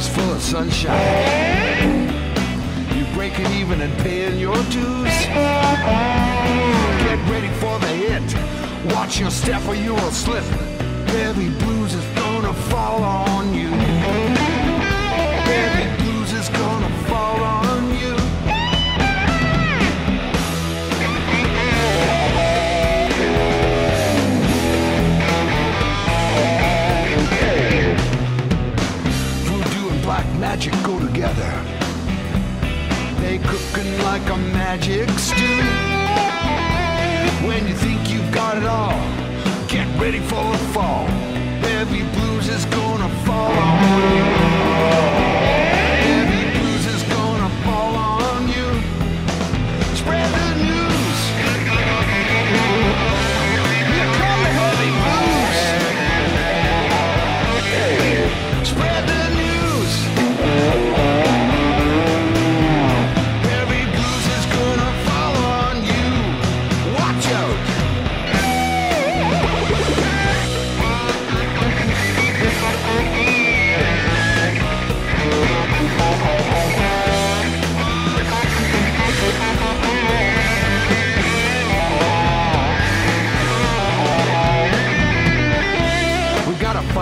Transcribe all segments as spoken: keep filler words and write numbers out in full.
is full of sunshine. You break it even and pay in your dues. Get ready for the hit. Watch your step or you will slip. Heavy blues is gonna fall on you. Heavy blues is gonna fall on you. Voodoo and black magic go together. They cooking like a magic stew. When you think you've got it all, get ready for the fall. Heavy blues is gonna fall on you.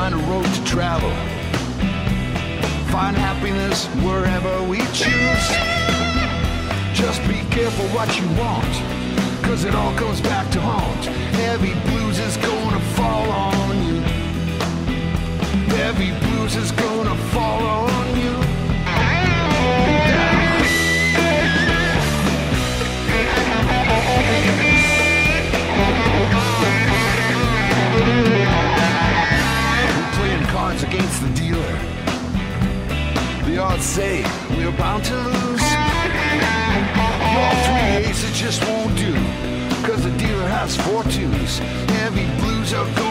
Find a road to travel. Find happiness wherever we choose. Just be careful what you want, 'cause it all comes back to haunt. Heavy blues is gonna fall on you. Heavy blues is gonna fall on you. Against the dealer, the odds say we're bound to lose. Your three aces just won't do, 'cause the dealer has four twos. Heavy blues are going.